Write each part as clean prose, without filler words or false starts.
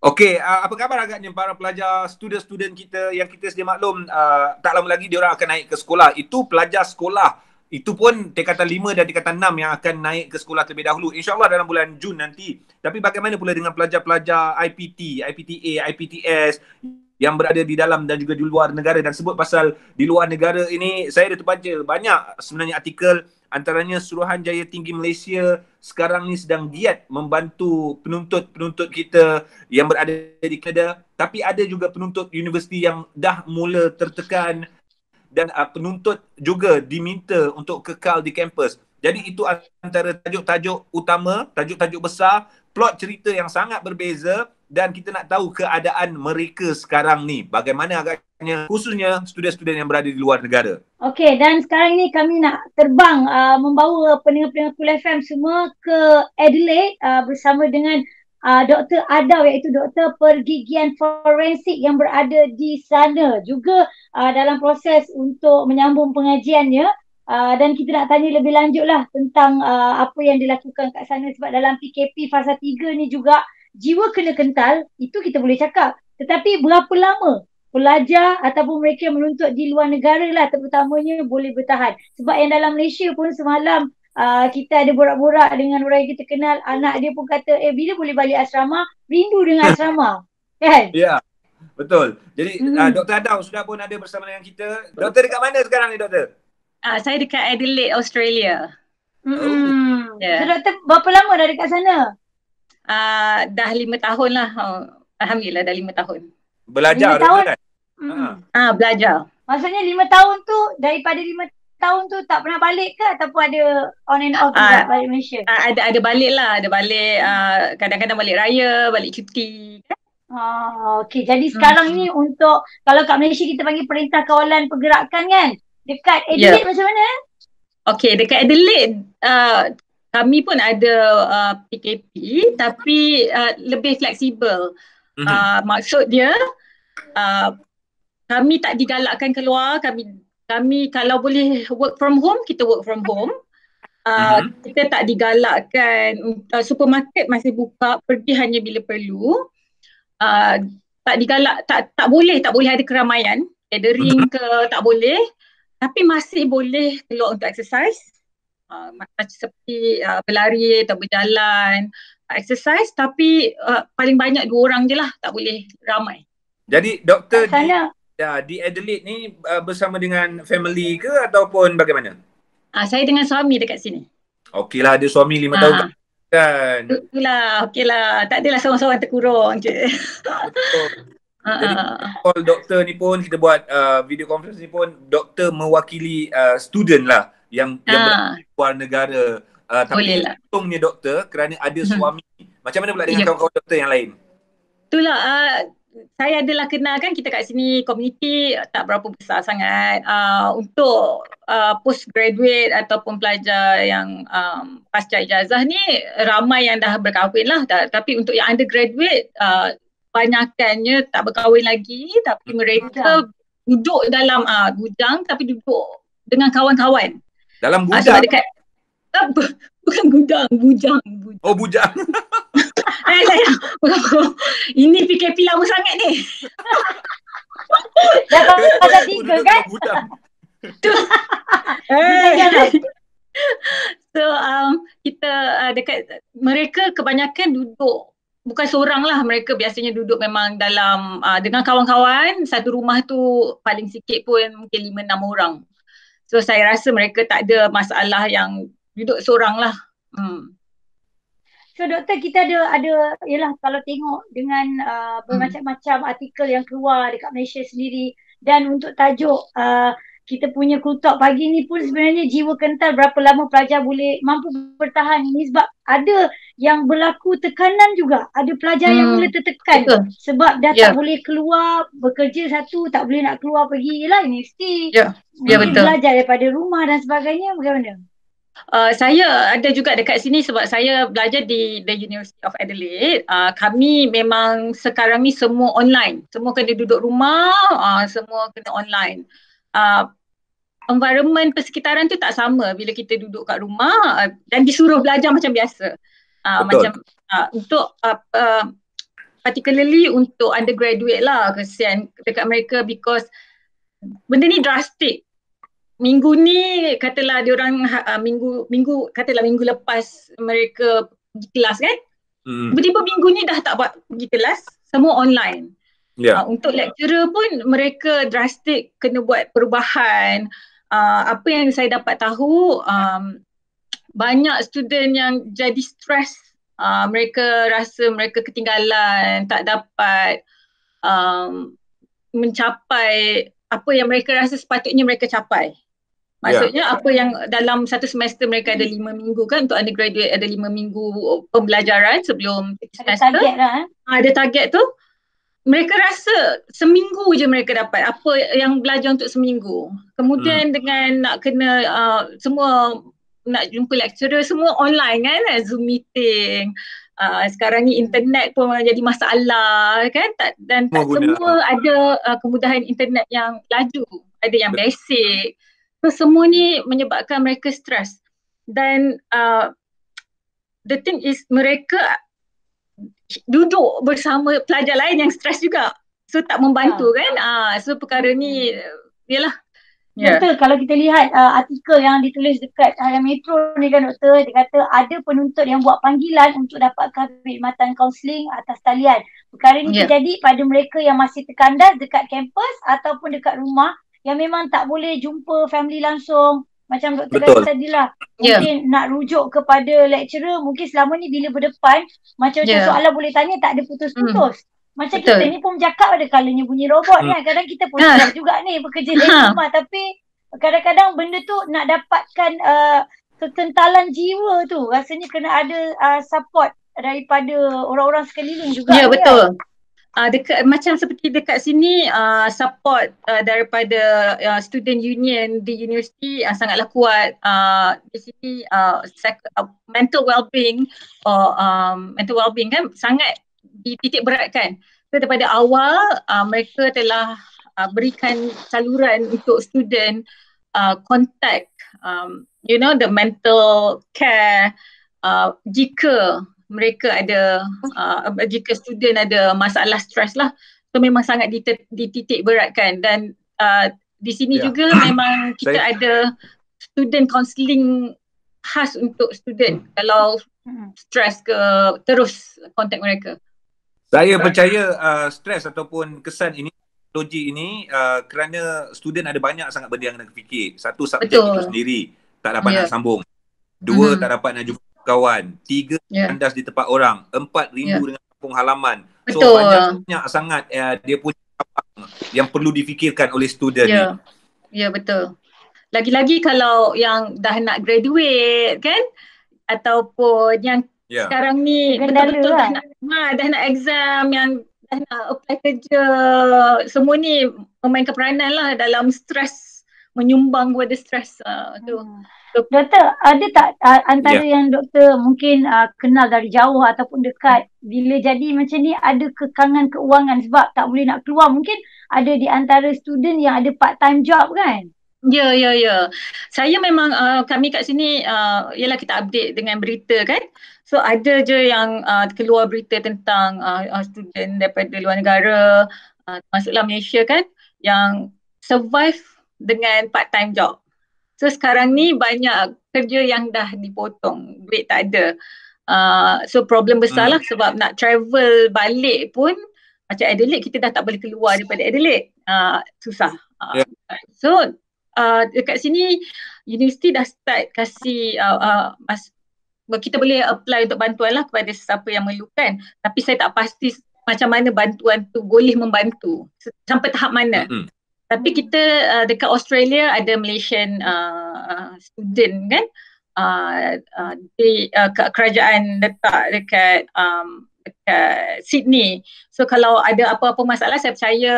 Okey, apa khabar agaknya para pelajar, student-student kita yang kita sedia maklum tak lama lagi diorang akan naik ke sekolah. Itu pelajar sekolah. Itu pun tingkatan 5 dan tingkatan 6 yang akan naik ke sekolah terlebih dahulu. InsyaAllah dalam bulan Jun nanti. Tapi bagaimana pula dengan pelajar-pelajar IPT, IPTA, IPTS yang berada di dalam dan juga di luar negara? Dan sebut pasal di luar negara ini, saya dah terbaca banyak sebenarnya artikel. Antaranya Suruhanjaya Tinggi Malaysia sekarang ni sedang giat membantu penuntut-penuntut kita yang berada di Canada. Tapi ada juga penuntut universiti yang dah mula tertekan. Dan penuntut juga diminta untuk kekal di kampus. Jadi itu antara tajuk-tajuk utama, tajuk-tajuk besar, plot cerita yang sangat berbeza dan kita nak tahu keadaan mereka sekarang ni. Bagaimana agaknya khususnya student-student yang berada di luar negara. Okey, dan sekarang ni kami nak terbang membawa pendengar-pendengar Kool FM semua ke Adelaide bersama dengan Dr. Adaw, iaitu doktor pergigian forensik yang berada di sana juga dalam proses untuk menyambung pengajiannya dan kita nak tanya lebih lanjut lah tentang apa yang dilakukan kat sana sebab dalam PKP fasa 3 ni juga jiwa kena kental, itu kita boleh cakap, tetapi berapa lama pelajar ataupun mereka yang menuntut di luar negara lah terutamanya boleh bertahan sebab yang dalam Malaysia pun semalam kita ada borak-borak dengan orang yang kita kenal, anak dia pun kata bila boleh balik asrama, rindu dengan asrama kan? Ya, betul. Jadi Dr. Adaw sudah pun ada bersama dengan kita. Doktor dekat mana sekarang ni doktor? Saya dekat Adelaide, Australia. So, doktor berapa lama dah dekat sana? Dah 5 tahun lah. Alhamdulillah dah 5 tahun. Belajar doktor kan? Belajar. Maksudnya 5 tahun tu daripada 5 tahun tu tak pernah balik ke ataupun ada on and off juga balik Malaysia? Ada balik lah, ada balik kadang-kadang balik raya, balik cuti. Okey, jadi sekarang ni untuk kalau kat Malaysia kita panggil Perintah Kawalan Pergerakan kan? Dekat Adelaide macam mana? Okey, dekat Adelaide kami pun ada PKP tapi lebih fleksibel. Maksud dia kami tak digalakkan keluar, kami kalau boleh work from home, kita work from home. Kita tak digalakkan, supermarket masih buka, pergi hanya bila perlu. Tak boleh ada keramaian, gathering ke tak boleh. Tapi masih boleh keluar untuk exercise. Seperti berlari atau berjalan, exercise tapi paling banyak 2 orang je lah, tak boleh ramai. Jadi doktor di Adelaide ni bersama dengan family ke ataupun bagaimana? Saya dengan suami dekat sini. Okeylah, ada suami 5 tahun kan? Okeylah. Tak adalah seorang-seorang terkurung je. Jadi call doktor ni pun, kita buat video conference ni pun, doktor mewakili student lah yang luar negara. Tapi untungnya doktor kerana ada suami. Macam mana pula dengan kawan-kawan doktor yang lain? Itulah. Saya adalah kenal kan, kita kat sini komuniti tak berapa besar sangat untuk postgraduate ataupun pelajar yang pasca ijazah ni ramai yang dah berkahwin lah tapi untuk yang undergraduate banyakannya tak berkahwin lagi tapi mereka duduk dalam gudang tapi duduk dengan kawan-kawan. Dalam gudang? Bukan gudang, bujang. Oh, bujang. Ini PKP lama sangat ni. Dah pasal 3 kan? So kita dekat mereka kebanyakan duduk bukan seorang lah, mereka biasanya duduk memang dalam dengan kawan-kawan, satu rumah tu paling sikit pun mungkin 5-6 orang. So saya rasa mereka tak ada masalah yang duduk seorang lah. So doktor, kita ada ialah kalau tengok dengan bermacam-macam artikel yang keluar dekat Malaysia sendiri dan untuk tajuk kita punya Kool Talk pagi ni pun sebenarnya jiwa kental berapa lama pelajar boleh mampu bertahan ini sebab ada yang berlaku tekanan juga, ada pelajar yang mula tertekan sebab dah tak boleh keluar bekerja, satu tak boleh nak keluar pergi ialah universiti, betul, belajar daripada rumah dan sebagainya. Bagaimana? Saya ada juga dekat sini sebab saya belajar di The University of Adelaide. Kami memang sekarang ni semua online. Semua kena duduk rumah, semua kena online. Environment persekitaran tu tak sama bila kita duduk kat rumah dan disuruh belajar macam biasa. Macam untuk particularly untuk undergraduate lah, kesian dekat mereka because benda ni drastik. Minggu ni katalah diorang minggu minggu lepas mereka pergi kelas kan, tiba-tiba minggu ni dah tak buat pergi kelas, semua online. Untuk lecturer pun mereka drastik kena buat perubahan. Apa yang saya dapat tahu, banyak student yang jadi stres, mereka rasa mereka ketinggalan, tak dapat mencapai apa yang mereka rasa sepatutnya mereka capai. Maksudnya apa yang dalam satu semester mereka ada 5 minggu kan, untuk undergraduate ada 5 minggu pembelajaran sebelum semester. Ada target lah. Ada target tu. Mereka rasa seminggu je mereka dapat apa yang belajar untuk seminggu. Kemudian dengan nak kena semua nak jumpa lecturer semua online kan, Zoom meeting. Sekarang ni internet pun jadi masalah kan, tak, dan tak semua ada kemudahan internet yang laju, ada yang basic. So semua ni menyebabkan mereka stres. Dan the thing is mereka duduk bersama pelajar lain yang stres juga. So tak membantu kan. So perkara ni yalah. Betul, kalau kita lihat artikel yang ditulis dekat Harian Metro ni kan doktor, dia kata ada penuntut yang buat panggilan untuk dapatkan perkhidmatan kaunseling atas talian. Perkara ini terjadi pada mereka yang masih terkandas dekat kampus ataupun dekat rumah, yang memang tak boleh jumpa family langsung. Macam doktor kata tadilah, mungkin nak rujuk kepada lecturer, mungkin selama ni bila berdepan macam-macam soalan boleh tanya, tak ada putus-putus. Macam kita ni pun cakap ada kalanya bunyi robot ni. Kadang kita pun cakap juga ni bekerja dari rumah, tapi kadang-kadang benda tu nak dapatkan kekentalan jiwa tu rasanya kena ada support daripada orang-orang sekeliling juga. Ya betul. Dekat, macam seperti dekat sini support daripada student union di universiti sangatlah kuat. Di sini mental wellbeing mental wellbeing kan sangat dititik beratkan. So daripada awal mereka telah berikan saluran untuk student contact you know the mental care jika mereka ada jika student ada masalah stres lah. So memang sangat dititik beratkan. Dan di sini juga memang kita ada student counselling khas untuk student kalau stres ke, terus contact mereka. Saya percaya stres ataupun kesan ini, logi ini kerana student ada banyak sangat benda yang nak fikir. Satu, subjek itu sendiri tak dapat nak sambung. Dua, tak dapat nak jumpa kawan. Tiga, kandas di tempat orang. Empat, rindu dengan kampung halaman. Betul. So banyak sangat dia punya yang perlu difikirkan oleh student ni. Ya, betul. Lagi-lagi kalau yang dah nak graduate kan, ataupun yang sekarang ni betul-betul dah nak exam, yang dah nak apply kerja, semua ni memainkan peranan lah dalam stres, menyumbang kepada stres tu. Doktor, ada tak antara yang doktor mungkin kenal dari jauh ataupun dekat, bila jadi macam ni ada kekangan keuangan sebab tak boleh nak keluar, mungkin ada di antara student yang ada part time job kan? Ya. Saya memang, kami kat sini, ialah kita update dengan berita kan. So ada je yang keluar berita tentang student daripada luar negara, masuklah Malaysia kan, yang survive dengan part-time job. So sekarang ni banyak kerja yang dah dipotong, duit tak ada. So problem besar lah sebab nak travel balik pun, macam Adelaide, kita dah tak boleh keluar daripada Adelaide. Susah. So dekat sini universiti dah start kasi kita boleh apply untuk bantuan lah kepada sesiapa yang memerlukan, tapi saya tak pasti macam mana bantuan tu boleh membantu sampai tahap mana. Tapi kita dekat Australia ada Malaysian student kan, di kerajaan letak dekat Sydney. So kalau ada apa-apa masalah, saya percaya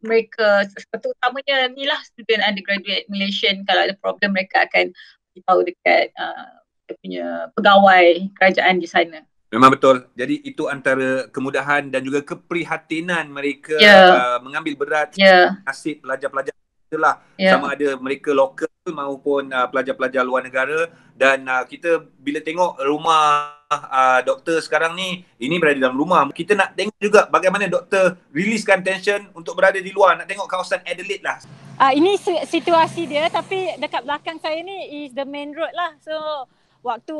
mereka, terutamanya ni lah student undergraduate Malaysian, kalau ada problem mereka akan beritahu dekat punya pegawai kerajaan di sana. Memang betul. Jadi itu antara kemudahan dan juga keprihatinan mereka mengambil berat nasib pelajar-pelajar lah, yeah. Sama ada mereka lokal maupun pelajar-pelajar luar negara. Dan kita bila tengok rumah doktor sekarang ni, ini berada dalam rumah. Kita nak tengok juga bagaimana doktor riliskan tension untuk berada di luar. Nak tengok kawasan Adelaide lah. Ini situasi dia, tapi dekat belakang saya ni is the main road lah. So waktu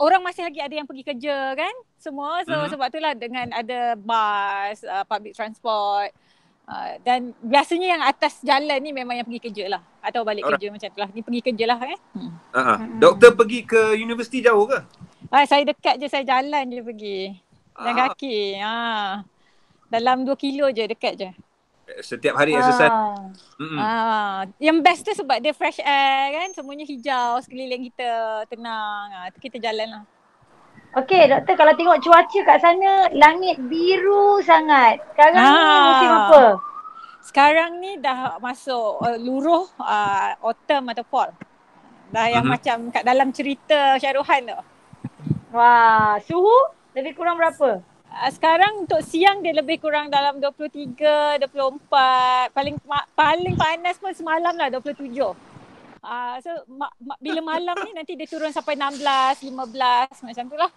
orang masih lagi ada yang pergi kerja kan semua. So sebab itulah dengan ada bus, public transport. Dan biasanya yang atas jalan ni memang yang pergi kerja lah. Atau balik kerja macam tu lah. Ni pergi kerja lah kan. Doktor pergi ke universiti jauh ke? Saya dekat je, saya jalan je pergi. Jalan kaki. Dalam 2 kilo je, dekat je. Setiap hari exercise. Yang best tu sebab dia fresh air kan. Semuanya hijau sekeliling kita. Tenang. Kita jalan lah. Okey doktor, kalau tengok cuaca kat sana, langit biru sangat. Sekarang ni musim apa? Sekarang ni dah masuk luruh autumn atau fall. Dah yang macam kat dalam cerita Syaruhan tu. Wah, suhu lebih kurang berapa? Sekarang untuk siang dia lebih kurang dalam 23, 24. Paling panas pun semalam lah 27. So bila malam ni nanti dia turun sampai 16, 15 macam tu lah.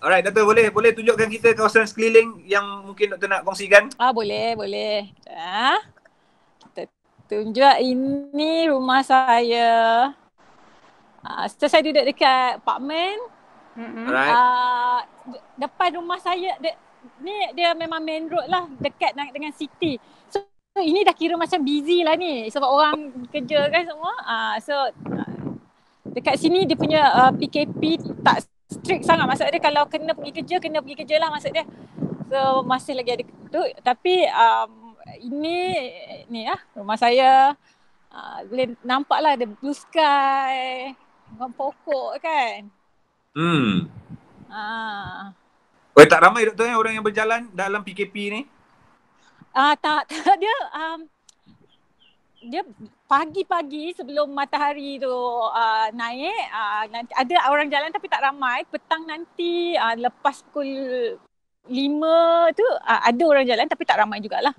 Alright doktor, boleh tunjukkan kita kawasan sekeliling yang mungkin doktor nak kongsikan? Boleh. Kita tunjuk, ini rumah saya. So saya duduk dekat apartmen. Alright. Depan rumah saya ni dia memang main road lah, dekat dengan city. So ini dah kira macam busy lah ni sebab orang kerja kan semua. So dekat sini dia punya PKP tak strict sangat. Maksud dia kalau kena pergi kerja lah maksud dia. So masih lagi ada tu. Tapi ini lah rumah saya. Boleh nampak lah ada blue sky, orang pokok kan. Tak ramai doktor orang yang berjalan dalam PKP ni? Tak dia dia pagi-pagi sebelum matahari tu naik, nanti ada orang jalan tapi tak ramai. Petang nanti lepas pukul 5 tu ada orang jalan tapi tak ramai jugalah.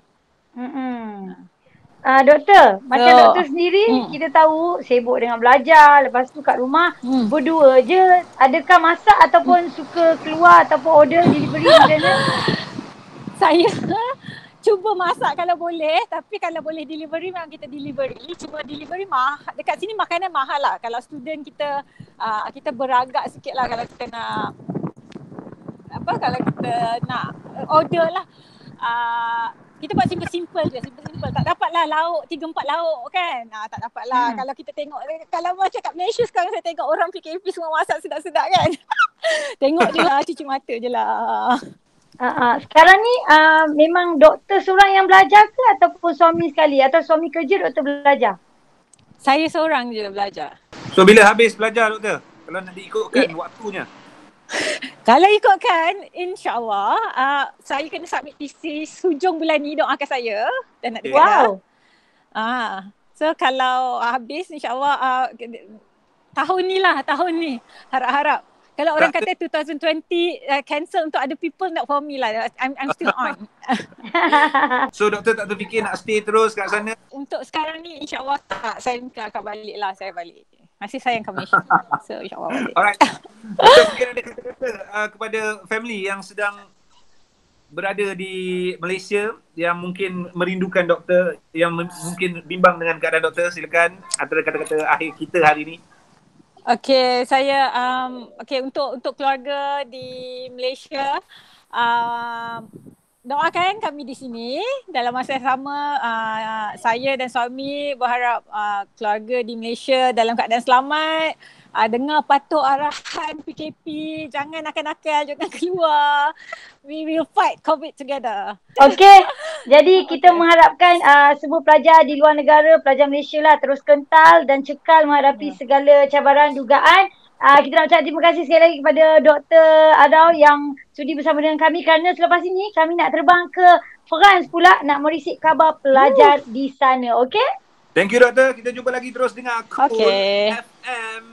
Doktor, macam doktor sendiri kita tahu sibuk dengan belajar, lepas tu kat rumah berdua je. Adakah masak ataupun suka keluar ataupun order delivery macam mana? Saya cuba masak kalau boleh, tapi kalau boleh delivery memang kita delivery. Cuma delivery mahal. Dekat sini makanan mahal lah. Kalau student kita, kita beragak sikit lah kalau kita nak order lah. Kita buat simple-simple je, simple-simple. Tak dapatlah lauk, 3-4 lauk kan. Tak dapatlah. Kalau kita tengok, kalau macam kat Malaysia sekarang saya tengok orang PKP semua masak sedap-sedap kan. Tengok je lah, cuci mata je lah. Sekarang ni memang doktor seorang yang belajar ke ataupun suami sekali? Atau suami kerja doktor belajar? Saya seorang je belajar. So bila habis belajar doktor? Kalau nak diikutkan waktunya? Kalau ikutkan, insyaAllah saya kena submit thesis hujung bulan ni, doakan saya. Dan nak so kalau habis insyaAllah tahun ni harap-harap. Kalau orang kata 2020 cancel untuk other people, not for me lah. I'm still on. So doktor tak terfikir nak stay terus kat sana? Untuk sekarang ni insyaAllah tak. Saya minta akan balik lah, saya balik. Masih sayang kat Malaysia. So insyaAllah balik. Alright. Doktor mungkin ada kata-kata kepada family yang sedang berada di Malaysia, yang mungkin merindukan doktor, yang mungkin bimbang dengan keadaan doktor, silakan. Antara kata-kata akhir kita hari ni. Okay, saya untuk keluarga di Malaysia, doakan kami di sini dalam masa yang sama. Saya dan suami berharap keluarga di Malaysia dalam keadaan selamat. Dengar patuh arahan PKP, jangan nakal-nakal, jangan keluar. We will fight Covid together. Okay, jadi kita mengharapkan semua pelajar di luar negara, pelajar Malaysia lah, terus kental dan cekal menghadapi segala cabaran dugaan. Kita nak ucap terima kasih sekali lagi kepada Dr. Adaw yang sudi bersama dengan kami, kerana selepas ini kami nak terbang ke France pula nak merisik khabar pelajar di sana. Okay? Thank you Dr. Kita jumpa lagi, terus dengar Kool FM.